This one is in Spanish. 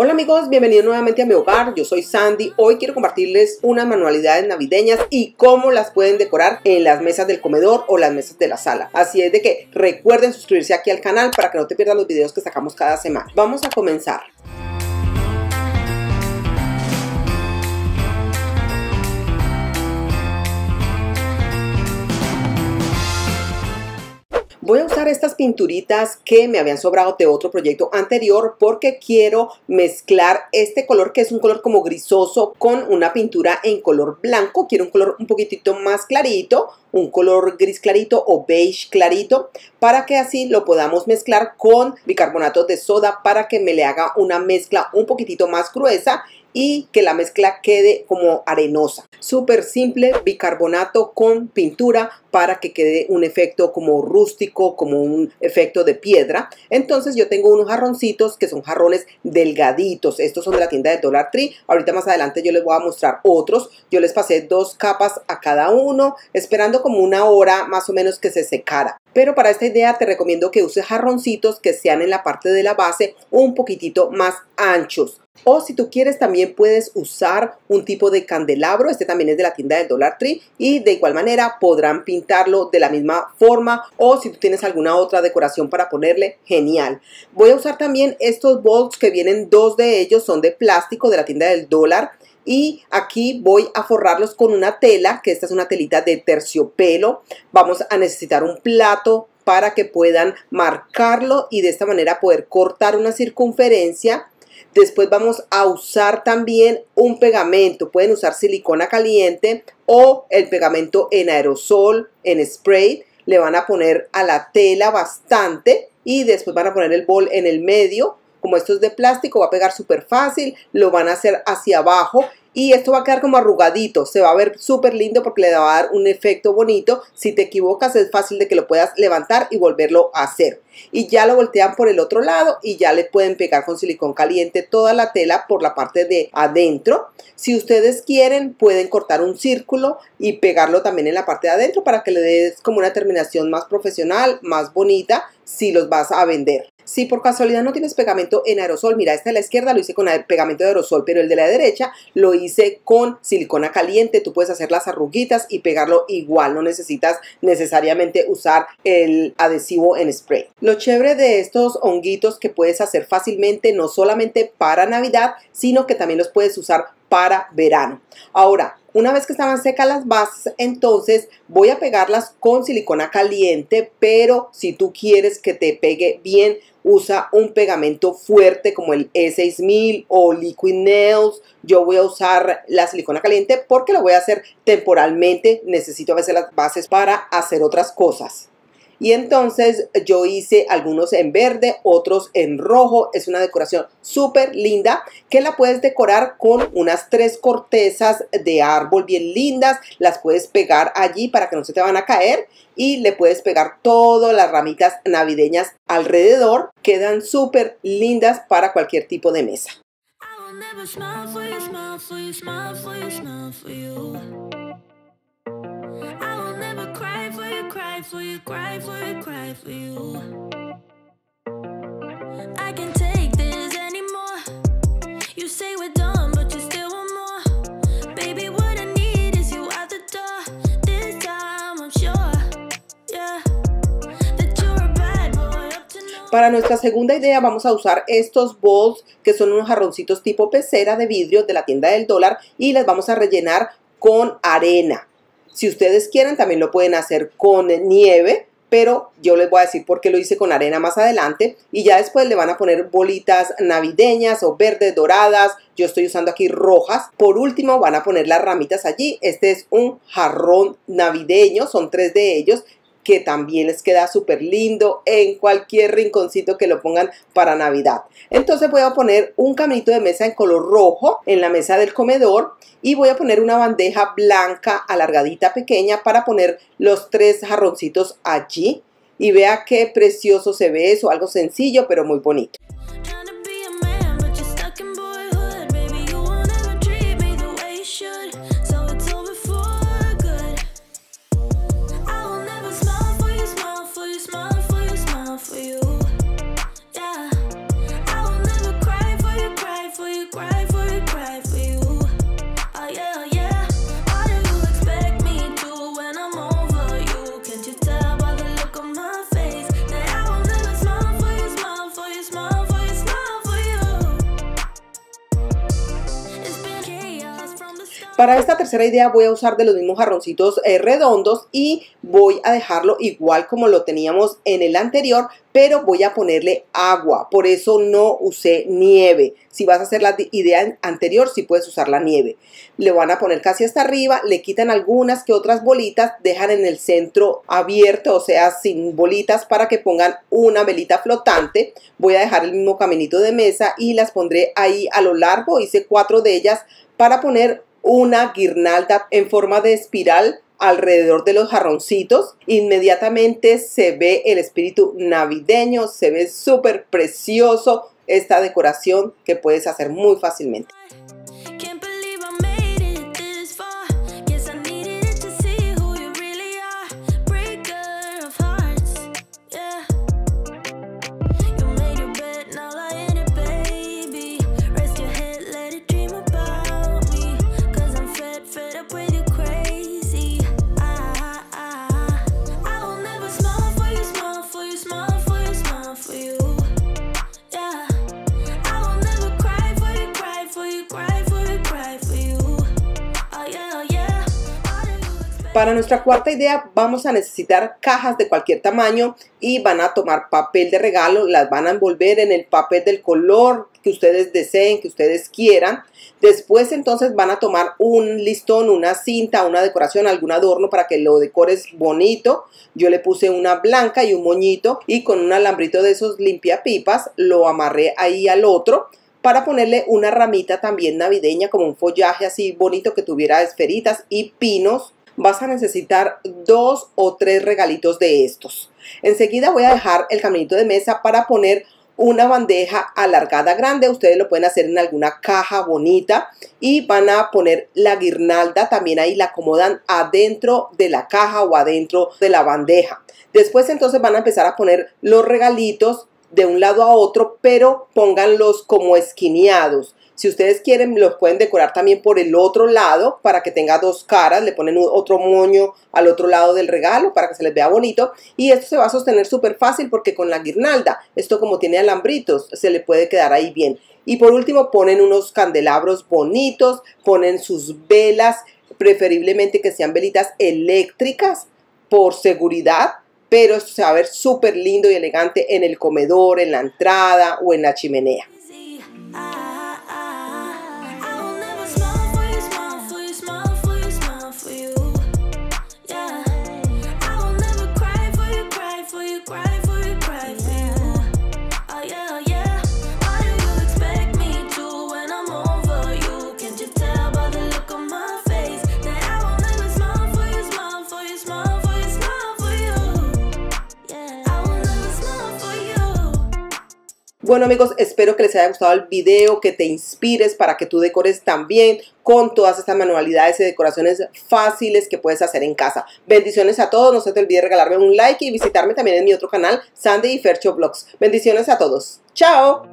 Hola amigos, bienvenidos nuevamente a mi hogar, yo soy Sandy. Hoy quiero compartirles unas manualidades navideñas y cómo las pueden decorar en las mesas del comedor o las mesas de la sala. Así es de que recuerden suscribirse aquí al canal para que no te pierdas los videos que sacamos cada semana. Vamos a comenzar. Voy a usar estas pinturitas que me habían sobrado de otro proyecto anterior porque quiero mezclar este color, que es un color como grisoso, con una pintura en color blanco. Quiero un color un poquitito más clarito, un color gris clarito o beige clarito, para que así lo podamos mezclar con bicarbonato de soda para que me le haga una mezcla un poquitito más gruesa y que la mezcla quede como arenosa. Súper simple, bicarbonato con pintura para que quede un efecto como rústico, como un efecto de piedra. Entonces yo tengo unos jarroncitos que son jarrones delgaditos. Estos son de la tienda de Dollar Tree. Ahorita más adelante yo les voy a mostrar otros. Yo les pasé 2 capas a cada uno, esperando como 1 hora más o menos que se secara. Pero para esta idea te recomiendo que uses jarroncitos que sean en la parte de la base un poquitito más anchos. O si tú quieres también puedes usar un tipo de candelabro, este también es de la tienda del Dollar Tree, y de igual manera podrán pintarlo de la misma forma, o si tú tienes alguna otra decoración para ponerle, genial. Voy a usar también estos bowls que vienen, 2 de ellos son de plástico de la tienda del dólar. Y aquí voy a forrarlos con una tela, que esta es una telita de terciopelo. Vamos a necesitar un plato para que puedan marcarlo y de esta manera poder cortar una circunferencia. Después vamos a usar también un pegamento. Pueden usar silicona caliente o el pegamento en aerosol, en spray. Le van a poner a la tela bastante y después van a poner el bol en el medio. Como esto es de plástico, va a pegar súper fácil, lo van a hacer hacia abajo y esto va a quedar como arrugadito, se va a ver súper lindo porque le va a dar un efecto bonito. Si te equivocas es fácil de que lo puedas levantar y volverlo a hacer. Y ya lo voltean por el otro lado y ya le pueden pegar con silicón caliente toda la tela por la parte de adentro. Si ustedes quieren pueden cortar un círculo y pegarlo también en la parte de adentro para que le des como una terminación más profesional, más bonita, si los vas a vender. Si por casualidad no tienes pegamento en aerosol, mira, este de la izquierda lo hice con pegamento de aerosol, pero el de la derecha lo hice con silicona caliente. Tú puedes hacer las arruguitas y pegarlo igual, no necesitas necesariamente usar el adhesivo en spray. Lo chévere de estos honguitos que puedes hacer fácilmente, no solamente para Navidad, sino que también los puedes usar para verano. Ahora, una vez que estaban secas las bases, entonces voy a pegarlas con silicona caliente, pero si tú quieres que te pegue bien, usa un pegamento fuerte como el E6000 o Liquid Nails. Yo voy a usar la silicona caliente porque lo voy a hacer temporalmente. Necesito a veces las bases para hacer otras cosas. Y entonces yo hice algunos en verde, otros en rojo. Es una decoración súper linda que la puedes decorar con unas 3 cortezas de árbol bien lindas. Las puedes pegar allí para que no se te van a caer y le puedes pegar todas las ramitas navideñas alrededor. Quedan súper lindas para cualquier tipo de mesa. I can't take this anymore. You say we're done, but you still want more. Baby, what I need is you out the door. This time I'm sure, yeah, that you're a bad boy up to now. Para nuestra segunda idea vamos a usar estos bowls, que son unos jarroncitos tipo pecera de vidrio de la tienda del dólar, y las vamos a rellenar con arena. Si ustedes quieren también lo pueden hacer con nieve, pero yo les voy a decir por qué lo hice con arena más adelante. Y ya después le van a poner bolitas navideñas o verdes, doradas. Yo estoy usando aquí rojas. Por último van a poner las ramitas allí. Este es un jarrón navideño, son 3 de ellos, que también les queda súper lindo en cualquier rinconcito que lo pongan para Navidad. Entonces voy a poner un caminito de mesa en color rojo en la mesa del comedor y voy a poner una bandeja blanca alargadita pequeña para poner los 3 jarroncitos allí. Y vea qué precioso se ve eso, algo sencillo pero muy bonito. Para esta tercera idea voy a usar de los mismos jarroncitos redondos y voy a dejarlo igual como lo teníamos en el anterior, pero voy a ponerle agua, por eso no usé nieve. Si vas a hacer la idea anterior, sí puedes usar la nieve. Le van a poner casi hasta arriba, le quitan algunas que otras bolitas, dejan en el centro abierto, o sea, sin bolitas, para que pongan una velita flotante. Voy a dejar el mismo caminito de mesa y las pondré ahí a lo largo, hice 4 de ellas para poner una guirnalda en forma de espiral alrededor de los jarroncitos. Inmediatamente se ve el espíritu navideño, se ve súper precioso esta decoración que puedes hacer muy fácilmente. Para nuestra cuarta idea vamos a necesitar cajas de cualquier tamaño y van a tomar papel de regalo, las van a envolver en el papel del color que ustedes deseen, que ustedes quieran. Después entonces van a tomar un listón, una cinta, una decoración, algún adorno para que lo decores bonito. Yo le puse una blanca y un moñito y con un alambrito de esos limpiapipas lo amarré ahí al otro, para ponerle una ramita también navideña como un follaje así bonito que tuviera esferitas y pinos. Vas a necesitar 2 o 3 regalitos de estos. Enseguida voy a dejar el caminito de mesa para poner una bandeja alargada grande. Ustedes lo pueden hacer en alguna caja bonita y van a poner la guirnalda también ahí, la acomodan adentro de la caja o adentro de la bandeja. Después entonces van a empezar a poner los regalitos de un lado a otro, pero pónganlos como esquineados. Si ustedes quieren, los pueden decorar también por el otro lado para que tenga 2 caras. Le ponen otro moño al otro lado del regalo para que se les vea bonito. Y esto se va a sostener súper fácil porque con la guirnalda, esto como tiene alambritos, se le puede quedar ahí bien. Y por último ponen unos candelabros bonitos, ponen sus velas, preferiblemente que sean velitas eléctricas por seguridad. Pero esto se va a ver súper lindo y elegante en el comedor, en la entrada o en la chimenea. Bueno amigos, espero que les haya gustado el video, que te inspires para que tú decores también con todas estas manualidades y decoraciones fáciles que puedes hacer en casa. Bendiciones a todos, no se te olvide regalarme un like y visitarme también en mi otro canal, Sandy y Fercho Vlogs. Bendiciones a todos. ¡Chao!